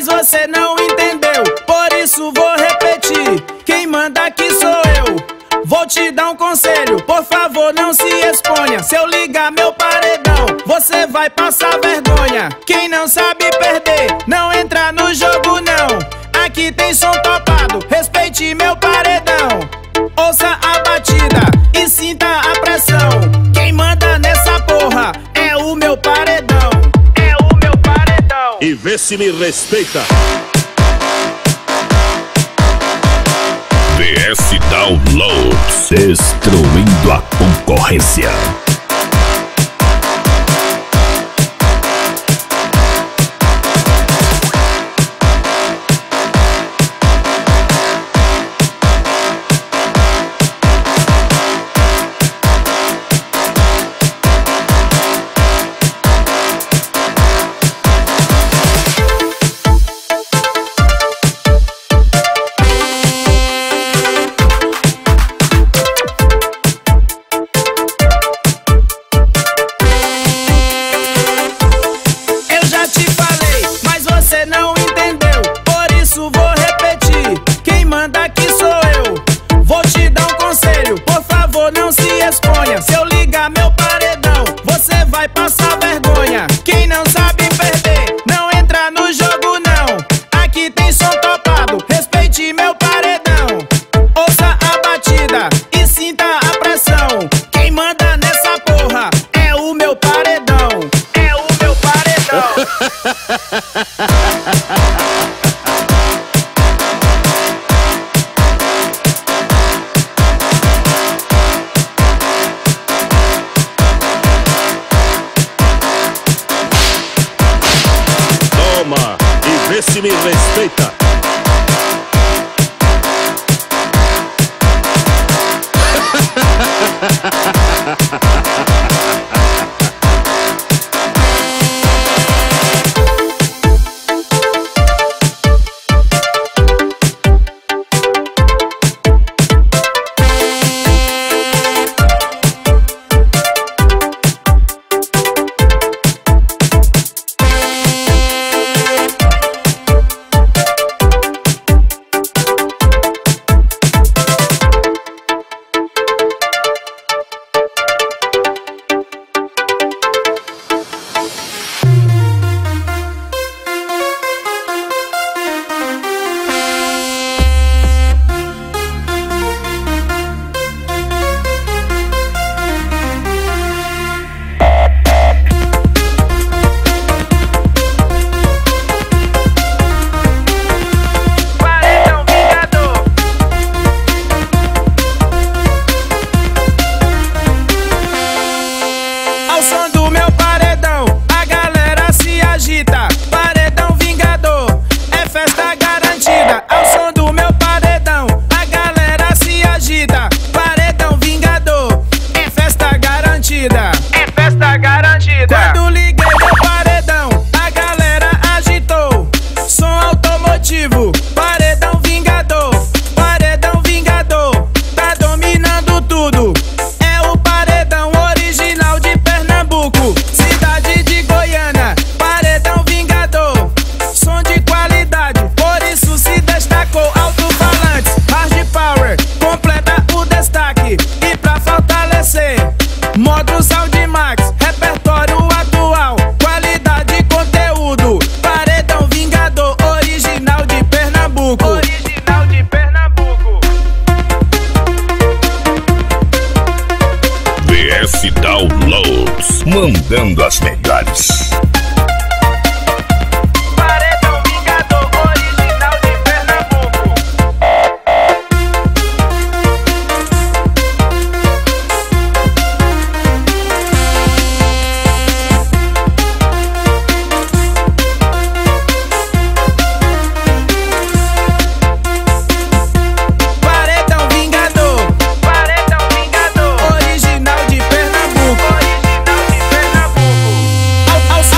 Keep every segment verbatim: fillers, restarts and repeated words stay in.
mas você não entendeu. Por isso vou repetir, quem manda aqui sou eu. Vou te dar um conselho, por favor não se exponha. Se eu ligar meu paredão, você vai passar vergonha. Quem não sabe perder, não entra no jogo não. Aqui tem som topado, respeite meu paredão. Ouça a batida e sinta a pressão. Quem manda nessa porra é o meu paredão. É o meu paredão. E vê se me respeita. D S Downloads, destruindo a concorrência. Se eu ligar meu paredão, você vai passar vergonha. Quem não sabe perder, não entra no jogo não. Aqui tem som topado, respeite meu paredão. Ouça a batida e sinta a pressão. Quem manda nessa porra é o meu paredão. É o meu paredão. Se me respeita. Mandando as melhores. Paredão Vingador, original de Pernambuco. Paredão Vingador, Paredão Vingador, original de Pernambuco. Original de Pernambuco. Ao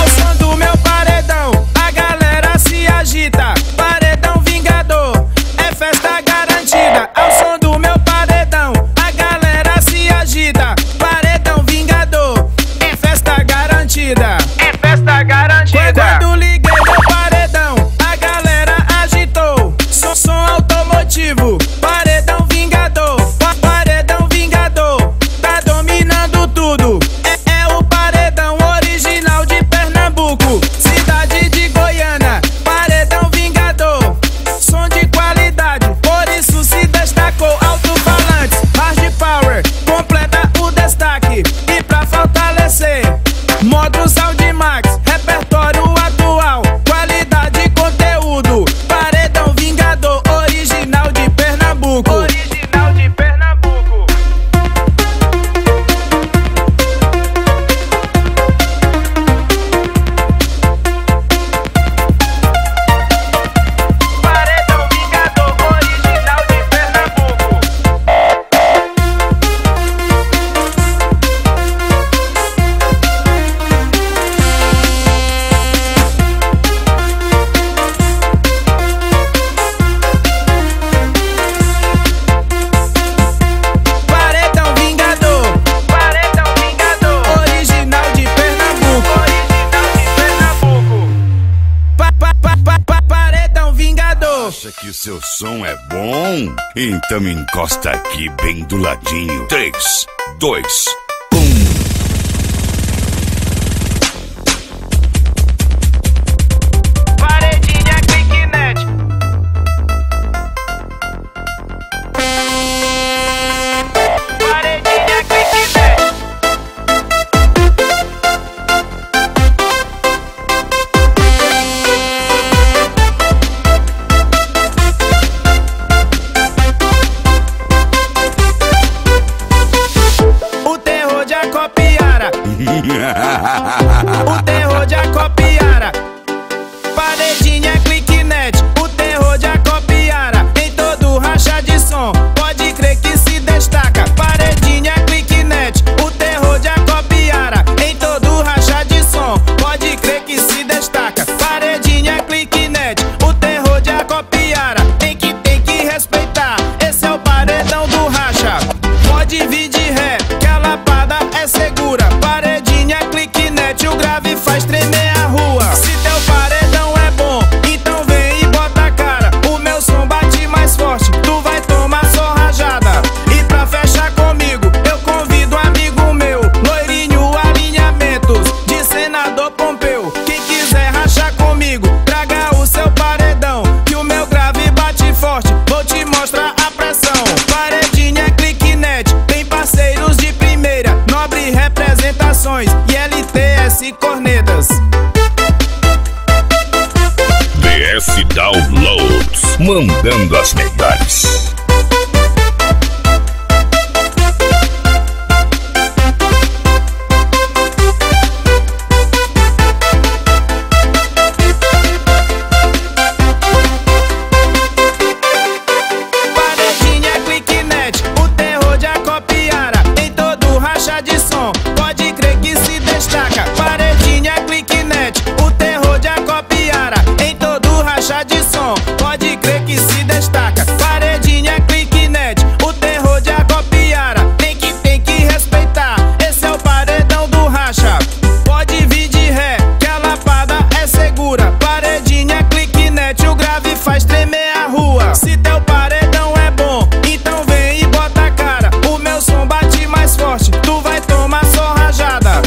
Seu som é bom? Então encosta aqui bem do ladinho. Três, dois, um. O terror de Acopiara, paredinha quicknet. O terror de Acopiara, em todo racha de som, pode crer que se destaca. Paredinha quicknet, o terror de Acopiara, em todo racha de som, pode crer que se destaca. Paredinha quicknet, o terror de Acopiara, tem que, tem que respeitar. Esse é o paredão do racha, pode vir de ré, que a lapada é segura. O grave faz tremer a rua. Se teu paredão é bom, então vem e bota a cara. O meu som bate mais forte, tu vai tomar só rajada. E pra fechar comigo, eu convido um amigo meu, loirinho alinhamentos, de senador Pompeu. Quem quiser rachar comigo, traga o seu paredão, que o meu grave bate forte, vou te mostrar a pressão. Paredinha clique net, tem parceiros de primeira, nobre representações e e cornetas. D S Downloads, mandando as melhores. Paredinha quicknet, o terror de Acopiara, em todo racha de som, pode crer que se destaca. Paredinha quicknet, o terror de Acopiara, em todo racha de som, pode crer que se destaca. Paredinha quicknet, o terror de Acopiara, tem que, tem que respeitar. Esse é o paredão do racha, pode vir de ré, que a lapada é segura. Paredinha quicknet, o grave faz tremer a rua. Se teu paredão é bom, então vem e bota a cara. O meu som bate mais forte, tu vai tomar só rajada.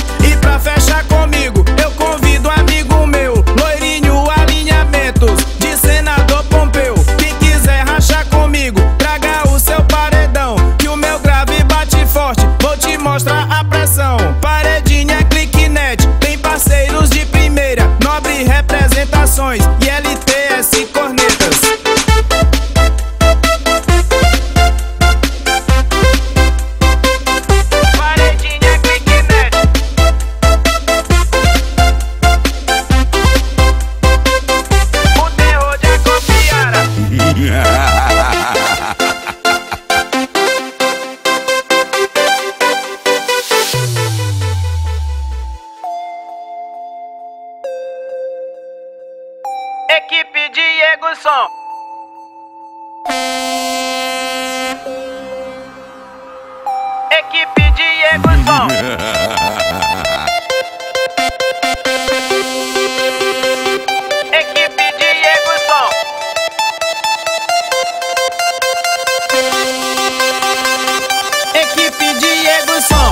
Fecha comigo, eu convido um amigo meu, loirinho alinhamentos, de senador Pompeu. Quem quiser rachar comigo, traga o seu paredão, que o meu grave bate forte, vou te mostrar a pressão. Paredinha quicknet, tem parceiros de primeira, nobre representações e L T S cornetas. Equipe Diego Som. Equipe Diego Som. Equipe Diego Som. Equipe Diego Som.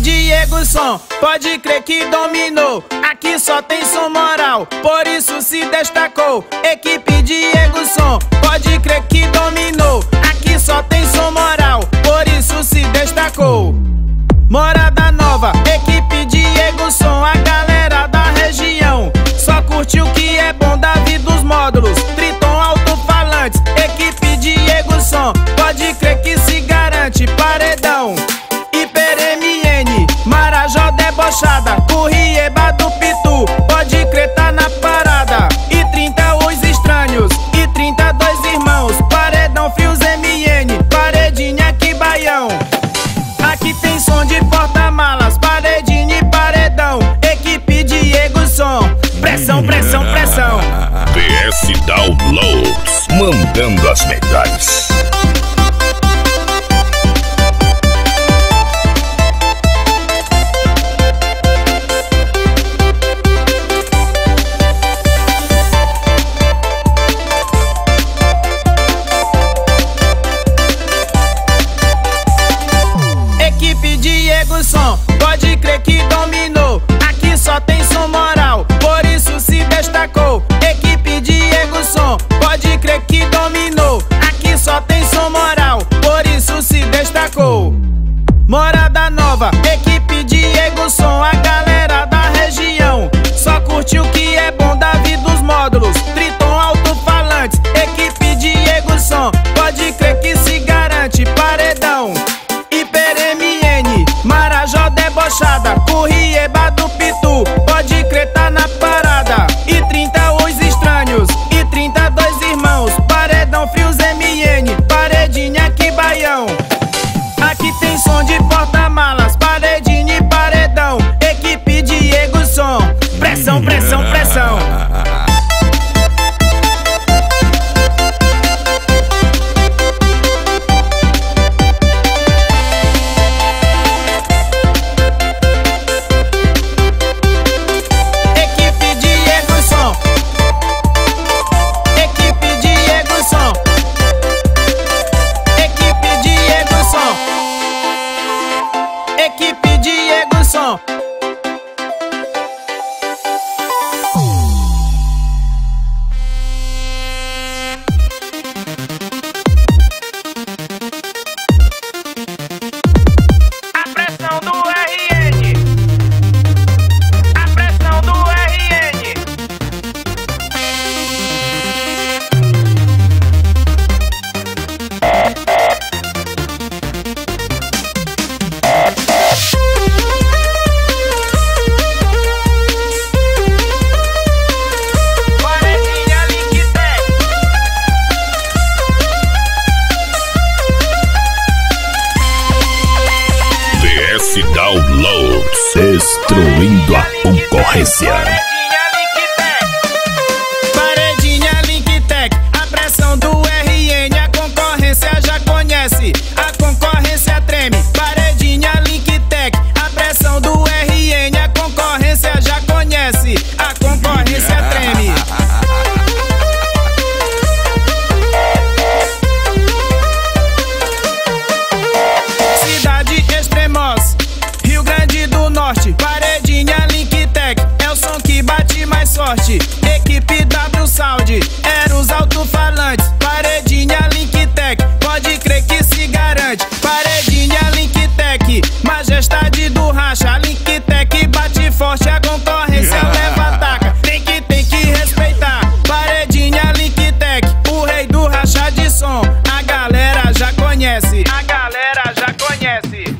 Diego Som, pode crer que dominou. Aqui só tem som moral, por isso se destacou. Equipe Diego Som, pode crer que dominou. Aqui só tem som moral, por isso se destacou. Morada Nova, equipe Diego Som, a galera da região só curte o que é bom da vida dos módulos. Triton alto-falantes, equipe Diego Som, pode crer que se garante. Paredão Marajó debochada, Currieba do Pitu, pode crer tá na parada. E trinta os estranhos, e trinta dois irmãos, paredão fios M N, paredinha que baião. Aqui tem som de porta-mala, e downloads, mandando as metades. Equipe Diego Som, pode crer que dominou. Aqui só tem som moral, por isso se destacou. Equipe Diego Som, pode crer que dominou. Aqui só tem som moral, por isso se destacou. Morada Nova, equipe Diego Som, a galera da região só curte o que é bom da vida dos módulos. Triton alto-falantes, equipe Diego Som, pode crer que se garante. Paredão Currieba do Pitu, pode crer, tá na parada. E trinta os estranhos, e trinta dois irmãos. Paredão, frios, M N, paredinha aqui, baião. Aqui tem som de porta-malas, paredinha e paredão. Equipe Diego Som, pressão, pressão, pressão. Equipe Diego Som. Downloads, destruindo a concorrência. Paredinha Linktec, a pressão do R N, a concorrência já conhece, a concorrência treme. Paredinha Linktec, a pressão do R N, a concorrência já conhece, a concorrência treme. Paredinha Linktec, é o som que bate mais forte. Equipe W Sound, era os alto-falantes. Paredinha Linktec, pode crer que se garante. Paredinha Linktec, majestade do racha. Linktec bate forte, a concorrência leva ataca. Tem que, tem que respeitar. Paredinha Linktec, o rei do racha de som. A galera já conhece, a galera já conhece.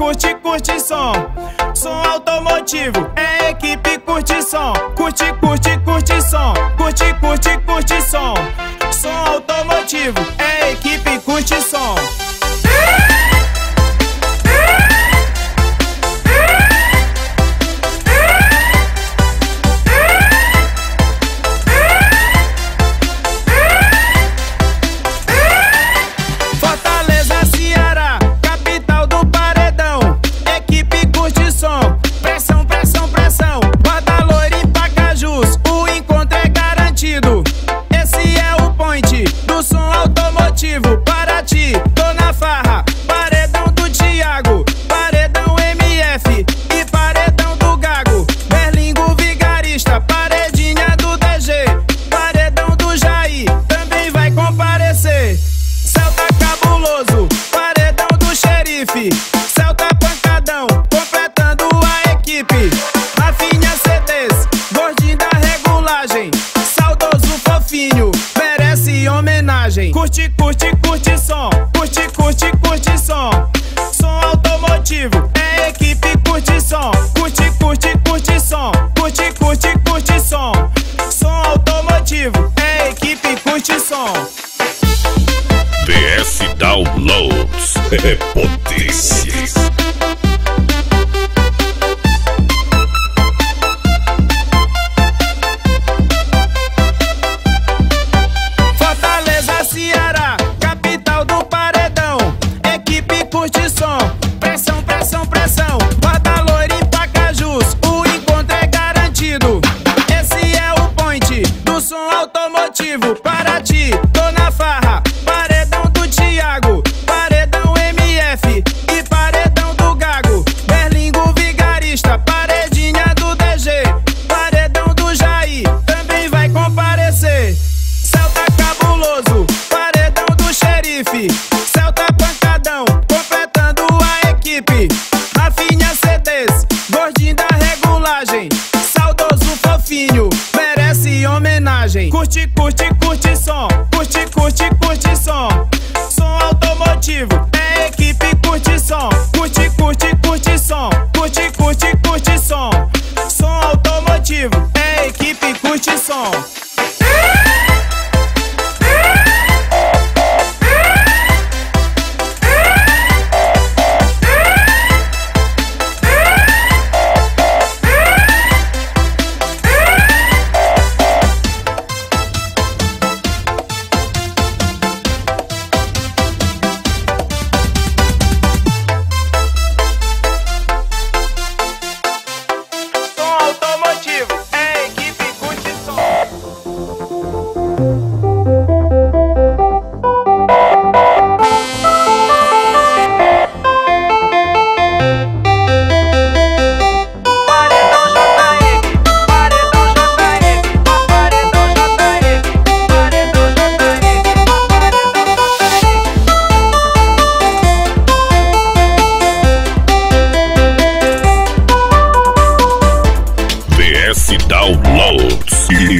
curte, curte som. Som automotivo, é equipe, curte som. Curte, curte, curte som. Curte, curte, curte som. Som automotivo, é equipe, curte som.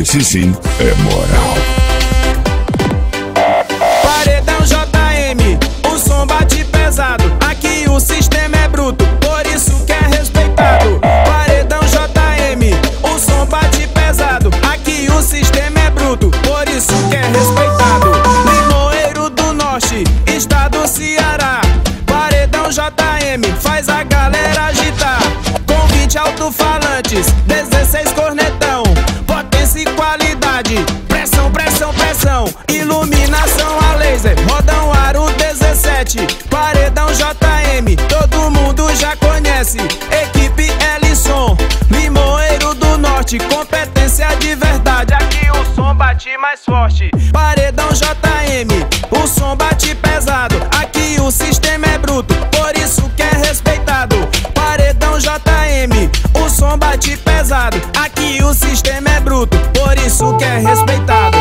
Isso sim é moral. Paredão J M, o som bate pesado. Aqui o sistema é bruto, por isso que é respeitado. Paredão J M, o som bate pesado. Aqui o sistema é bruto, por isso que é respeitado. Limoeiro do Norte, estado do Ceará. Paredão J M, faz a galera agitar. Com vinte alto-falantes, dezesseis cornetão. Pressão, pressão, pressão, iluminação a laser. Modão Aro dezessete, Paredão J M, todo mundo já conhece. Equipe Elison, Limoeiro do Norte, competência de verdade. Aqui o som bate mais forte. Paredão J M, o som bate pesado. Aqui o sistema é bruto, por isso que é respeitado. Paredão J M, o som bate pesado. Aqui o sistema é bruto, por isso que é respeitado.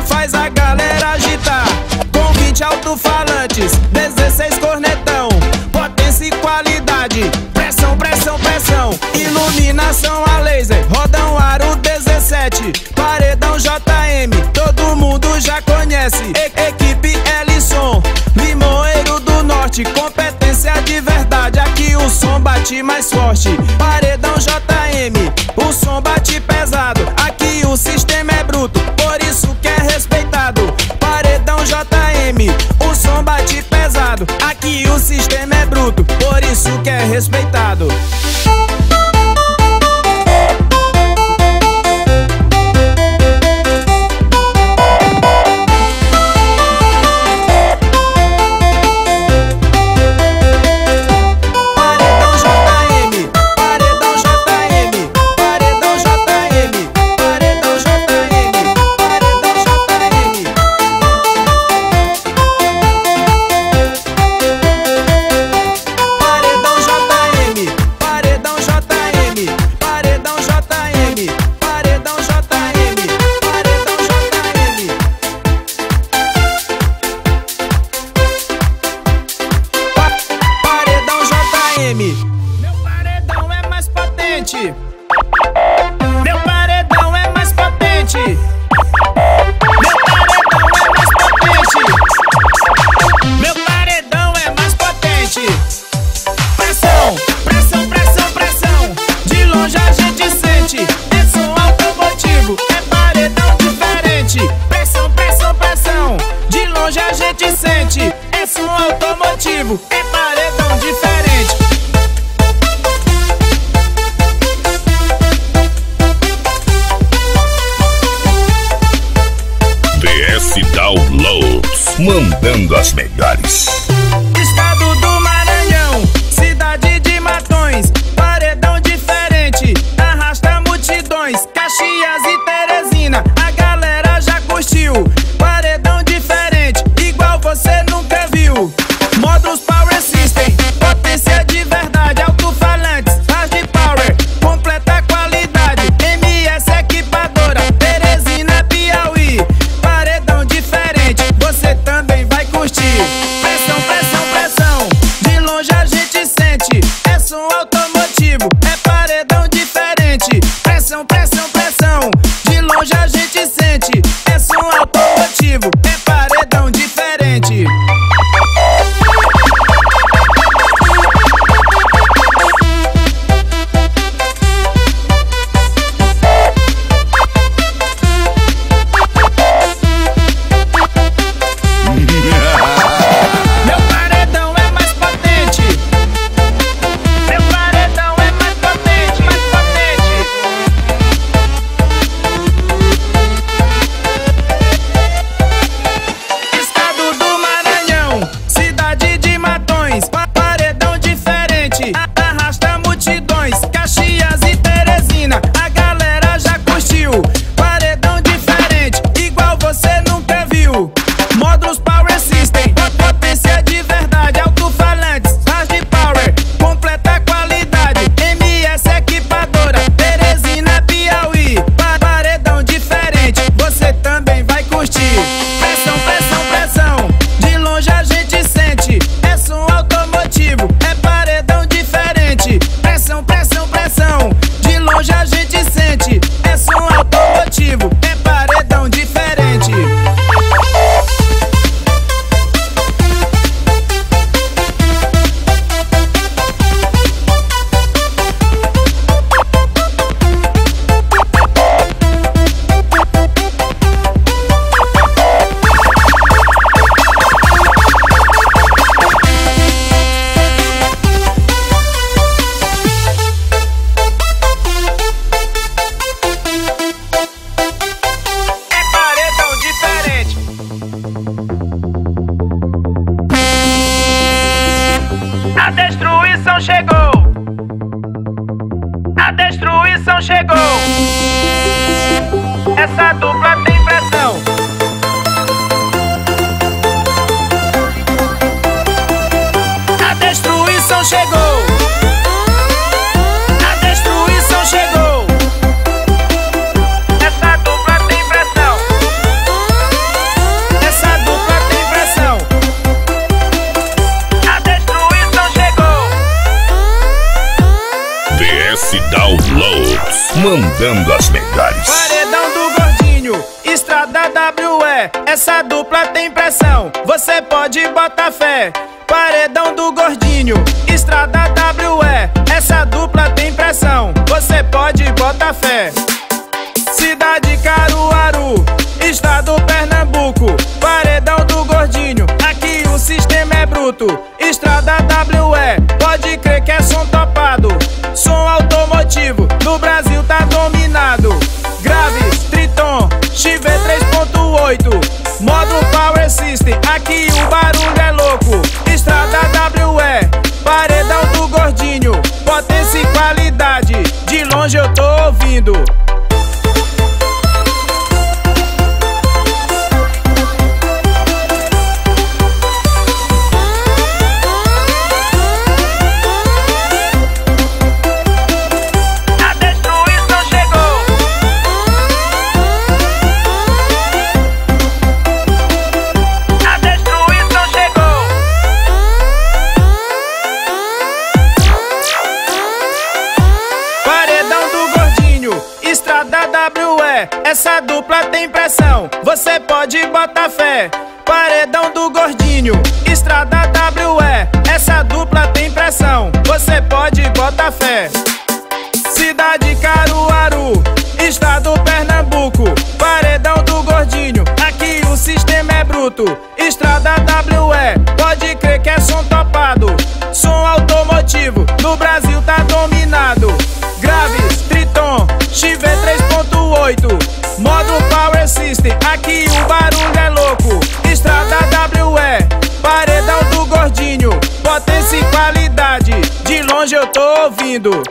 faz a galera agitar. Com vinte alto-falantes, dezesseis cornetão, potência e qualidade, pressão, pressão, pressão. Iluminação a laser, rodão aro dezessete, paredão J M, todo mundo já conhece. E equipe L Som, limoeiro do norte, competência de verdade, aqui o som bate mais forte. Paredão J M, o som bate pesado, aqui o sistema é bruto, por isso que é respeitado. Paredão J M, o som bate pesado, aqui o sistema é bruto, por isso que é respeitado. Meu paredão é mais potente. Meu paredão é mais potente. Meu paredão é mais potente. Meu paredão é mais potente. Pressão, pressão, pressão, pressão. De longe a gente sente. É som automotivo, é paredão diferente. Pressão, pressão, pressão. De longe a gente sente. É som automotivo, é paredão diferente. Mandando as melhores. Estado do Maranhão, cidade de Matões, paredão diferente, arrasta multidões. Caxias e Teresina, a galera já curtiu. Paredão diferente, igual você nunca viu. Modo Power System, potência de verdade, alto-falantes, hard power, completa qualidade, M S equipadora, Teresina, Piauí. Paredão diferente, você também curtir. Pressão, pressão, pressão. De longe a gente sente. É som automotivo, é paredão diferente. Pressão, pressão, pressão. De longe a gente sente. É som automotivo, é paredão diferente. mandando as melhores. Paredão do Gordinho, Estrada W E, essa dupla tem pressão, você pode botar fé. Paredão do Gordinho, Estrada W E, essa dupla tem pressão, você pode botar fé. Cidade Caruaru, estado Pernambuco, Paredão do Gordinho, aqui o sistema é bruto. Estrada W E, pode crer que é som topado, som automotivo, no Brasil tá dominado. Graves, Triton, X V três ponto oito, Modo Power System, aqui o barulho é louco. Estrada W E, Paredão do Gordinho, potência e qualidade, de longe eu tô ouvindo. Essa dupla tem pressão, você pode botar fé. Paredão do Gordinho, Estrada W E, essa dupla tem pressão, você pode botar fé. Cidade Caruaru, estado Pernambuco, Paredão do Gordinho, aqui o sistema é bruto. Estrada W E, pode crer que é som topado, som automotivo, no Brasil tá dominado. Graves, Triton, X V três ponto oito, Modo Power System, aqui o barulho é louco. Estrada W E, Paredão do Gordinho, potência e qualidade, de longe eu tô ouvindo.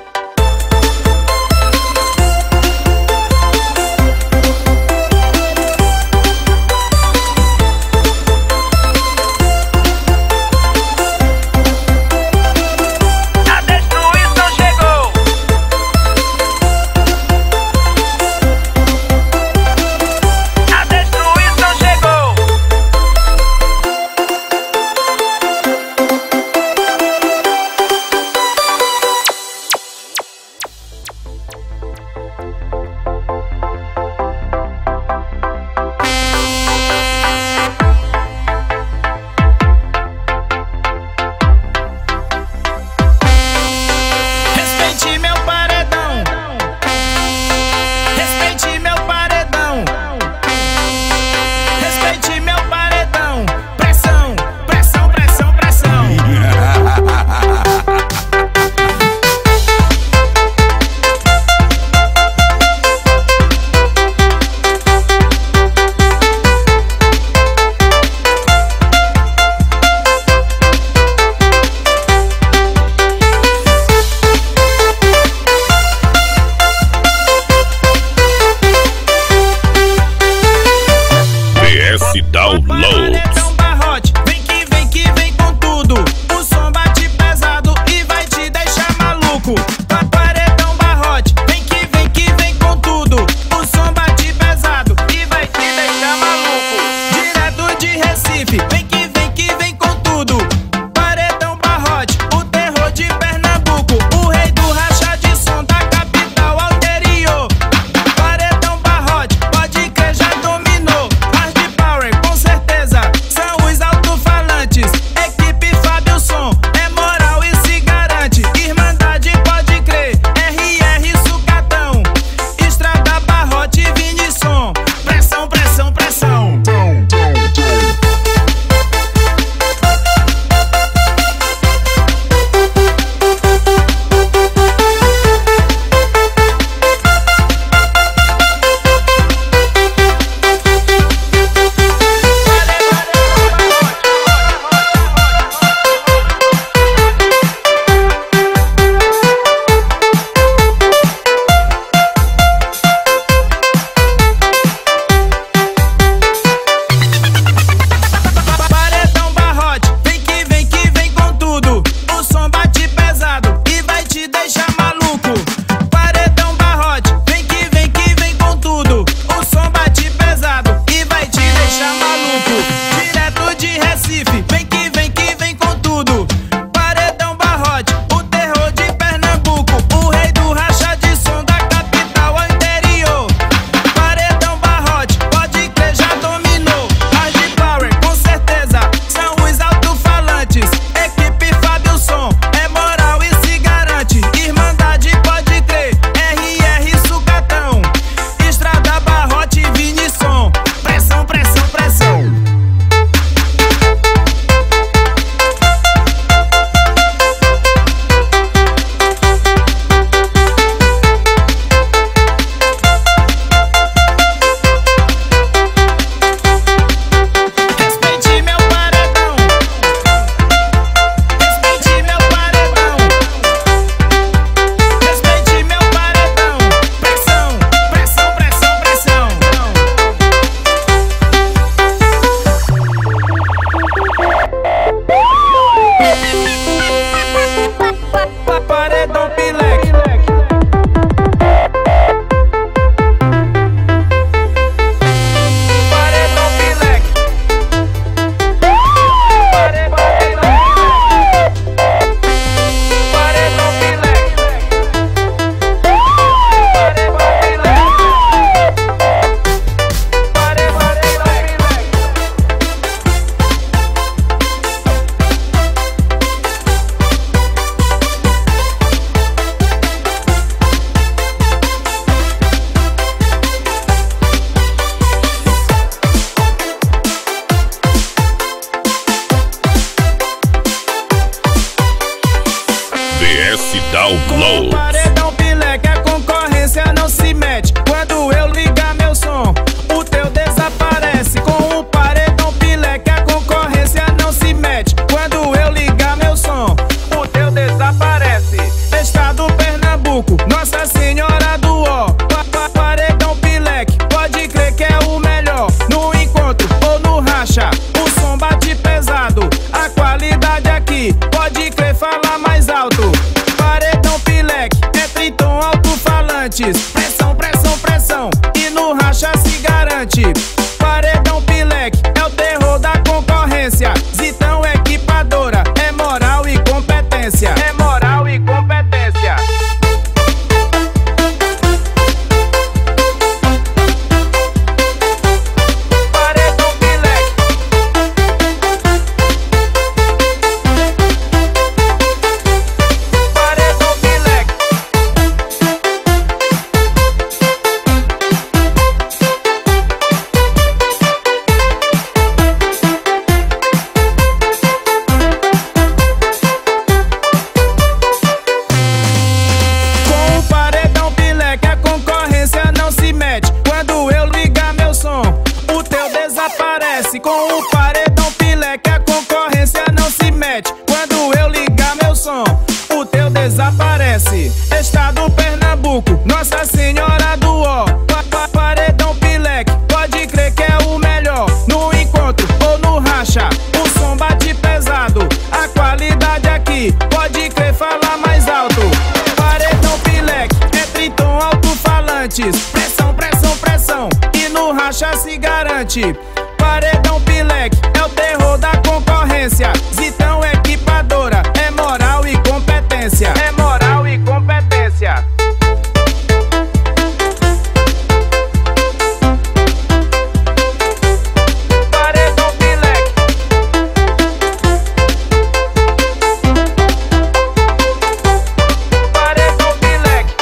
Com o paredão pileque, a concorrência não se mete. Quando eu ligar meu som, o teu desaparece. Com o paredão pileque, a concorrência não se mete. Quando eu ligar meu som, o teu desaparece. Estado Pernambuco, Nossa Senhora do Ó. Paredão pileque, pode crer que é o melhor. No encontro ou no racha, o som bate pesado. A qualidade aqui, pode crer, falar mais alto. Pressão, pressão, pressão, e no racha se garante. Paredão pileque é o terror da concorrência. Zitão equipadora, é moral e competência. É moral e competência. Paredão pileque. Paredão pileque. Com o paredão pileque, a concorrência não se mete. Quando eu ligar meu som, o teu desaparece. Estado Pernambuco, Nossa Senhora do Ó. Paredão pileque, pode crer que é o melhor. No encontro ou no racha, o som bate pesado. A qualidade aqui, pode crer, falar mais alto. Paredão pileque, é Triton alto-falantes. Pressão, pressão, pressão, e no racha se garante. Paredão pileque é o terror da concorrência. Zitão equipadora, é moral e competência. É moral e competência. Paredão pileque. Paredão pileque.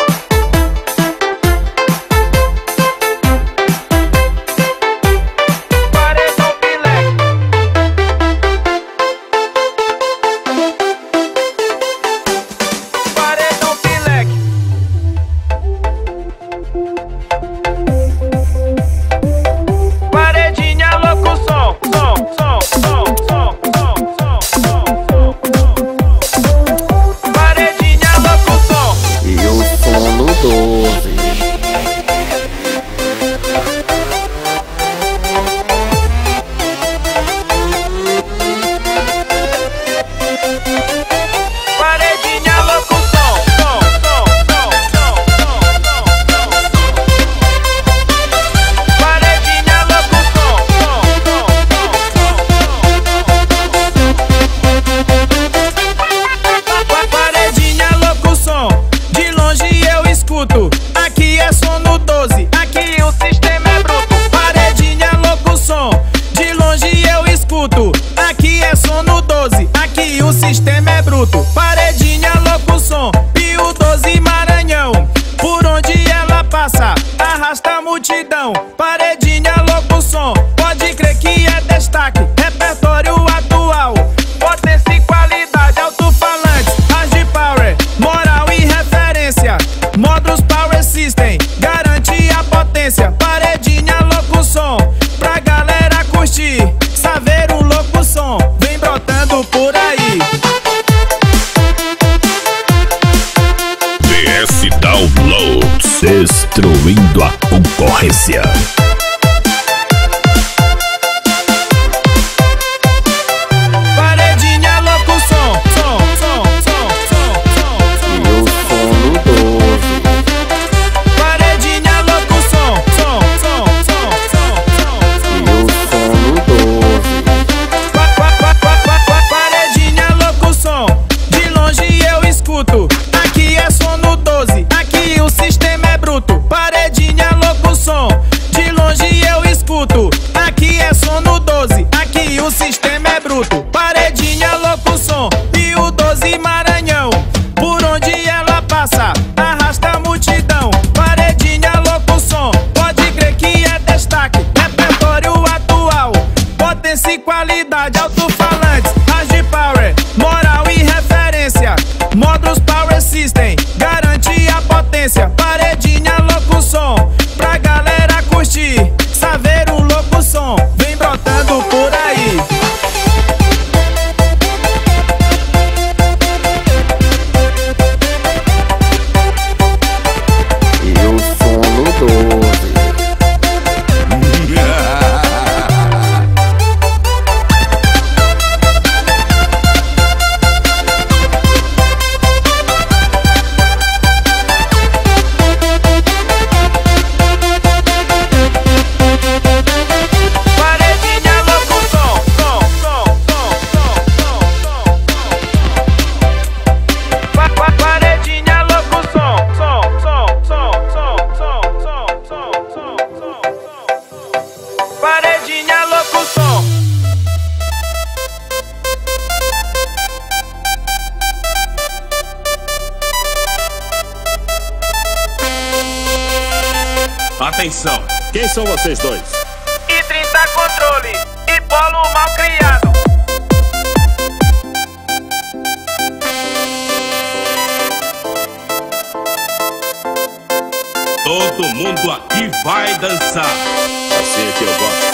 Atenção, quem são vocês dois? E trinta controle e polo mal criado. Todo mundo aqui vai dançar. Assim é que eu gosto.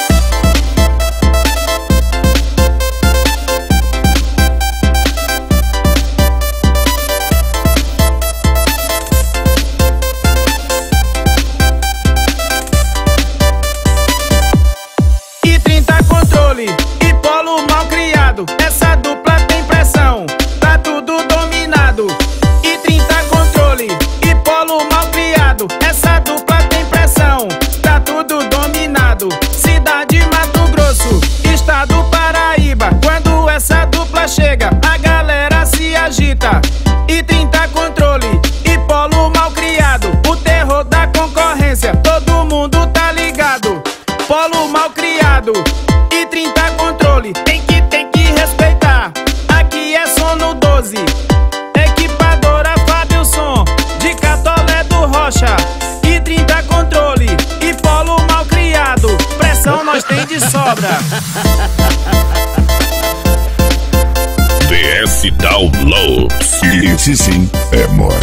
D S Downloads. Esse sim é moral.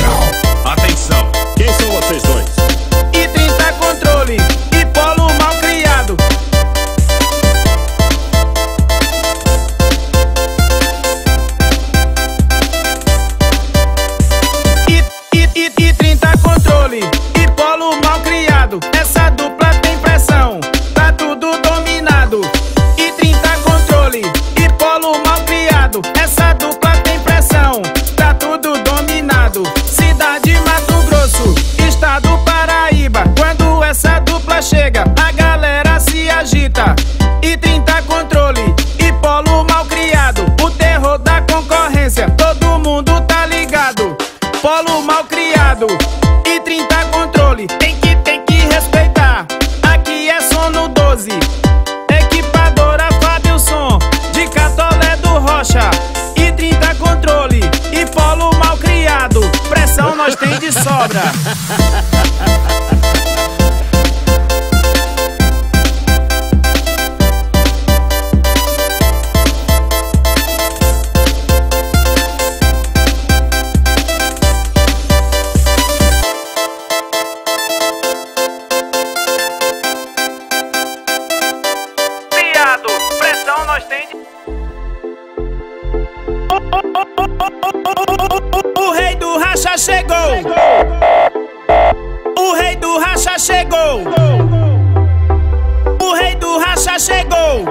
Atenção, quem são vocês dois? E trinta controle e polo mal criado. E, e, e, e trinta controle e polo mal criado. Essa dupla tem pressão. Essa dupla tem pressão, tá tudo dominado. Cidade Mato Grosso, estado Paraíba. Quando essa dupla chega, a galera se agita. E trinta controle, e polo mal criado. O terror da concorrência, todo mundo tá ligado. Polo mal criado, e trinta controle, tem que, tem que respeitar. Aqui é som no doze. Equipadora Fábio Som, de Catolé do Rocha. Nós tem de sobra. Piado, pressão nós tem de... O rei do racha chegou. O rei do racha chegou. O rei do racha chegou.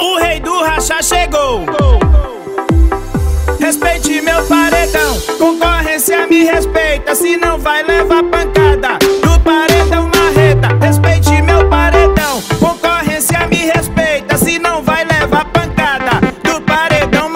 O rei do racha chegou. Respeite meu paredão, concorrência me respeita, se não vai levar pancada do paredão marreta. Respeite meu paredão, concorrência me respeita, se não vai levar pancada do paredão marreta.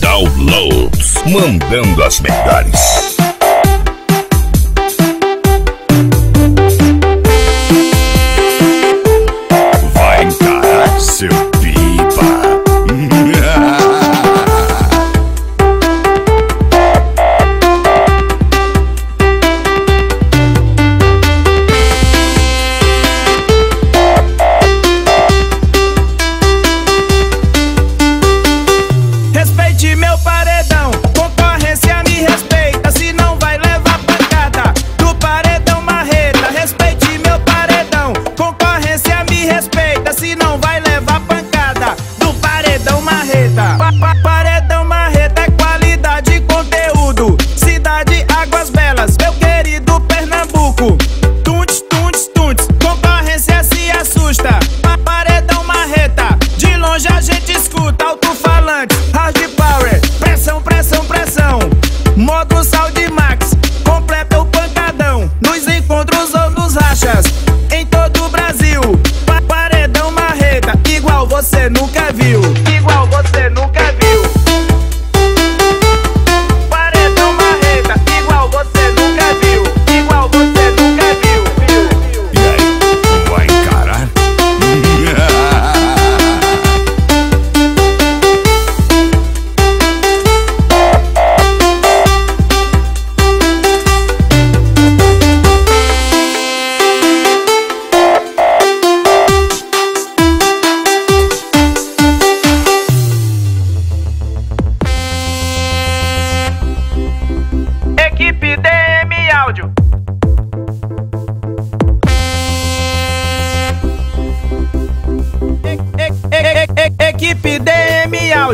Downloads, mandando as melhores. Vai encarar seu pipa. Meu paredão, concorrência me respeita, se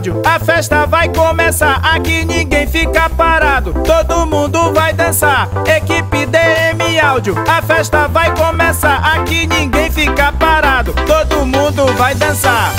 áudio, a festa vai começar. Aqui ninguém fica parado, todo mundo vai dançar. Equipe D M áudio, a festa vai começar. Aqui ninguém fica parado, todo mundo vai dançar.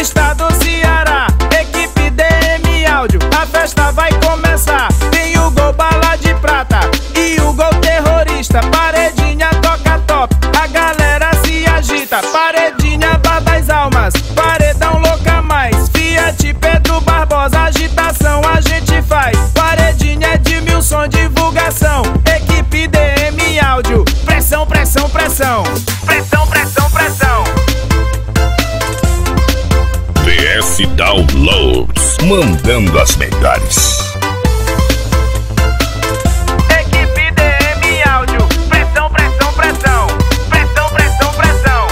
Estado Ceará, equipe D M áudio, a festa vai começar. Tem o gol bala de prata e o gol terrorista. Paredinha toca top, a galera se agita. Paredinha baba as almas, paredão louca mais. Fiat Pedro Barbosa, agitação a gente faz. Paredinha de mil som, divulgação. Equipe D M áudio, pressão, pressão, pressão. Pressão, pressão, pressão. Downloads, mandando as melhores. Equipe D M áudio, pressão, pressão, pressão. Pressão, pressão, pressão.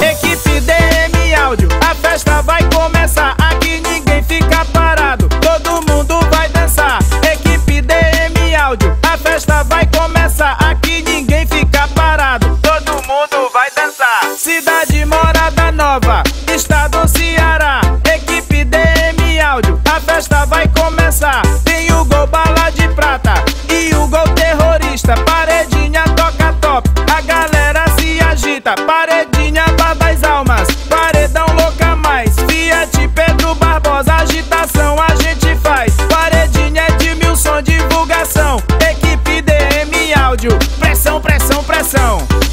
Equipe D M áudio, a festa vai começar. Aqui ninguém fica parado, todo mundo vai dançar. Equipe D M áudio, a festa vai começar. Aqui ninguém fica parado, todo mundo vai dançar. Cidade Morada Nova, Estado Ceará, equipe D M áudio, a festa vai começar. Tem o gol bala de prata e o gol terrorista. Paredinha toca top, a galera se agita. Paredinha baba as almas, paredão louca mais. Fiat Pedro Barbosa, agitação a gente faz. Paredinha de mil som, divulgação. Equipe D M áudio, pressão, pressão, pressão.